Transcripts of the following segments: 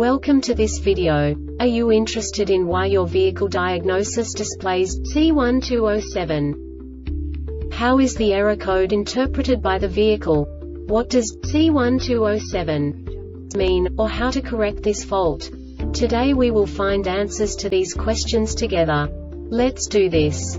Welcome to this video. Are you interested in why your vehicle diagnosis displays C1207? How is the error code interpreted by the vehicle? What does C1207 mean, or how to correct this fault? Today we will find answers to these questions together. Let's do this.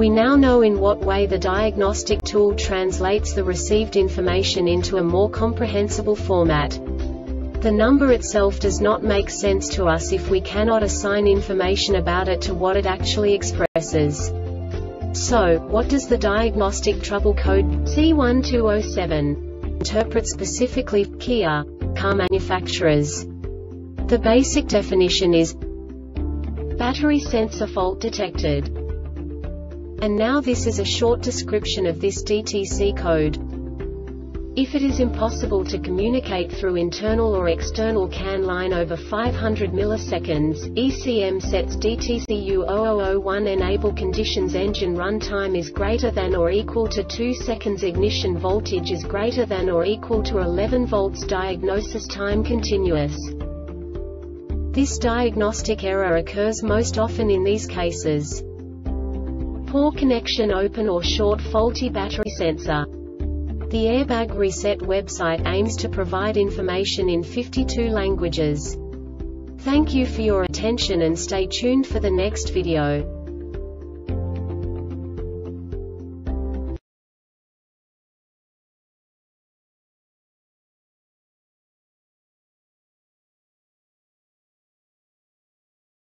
We now know in what way the diagnostic tool translates the received information into a more comprehensible format. The number itself does not make sense to us if we cannot assign information about it to what it actually expresses. So, what does the diagnostic trouble code C1207 interpret specifically for KIA car manufacturers? The basic definition is battery sensor fault detected. And now this is a short description of this DTC code. If it is impossible to communicate through internal or external CAN line over 500 milliseconds, ECM sets DTC U0001 enable conditions. Engine run time is greater than or equal to 2 seconds. Ignition voltage is greater than or equal to 11 volts. Diagnosis time continuous. This diagnostic error occurs most often in these cases: poor connection, open or short, faulty battery sensor. The Airbag Reset website aims to provide information in 52 languages. Thank you for your attention and stay tuned for the next video.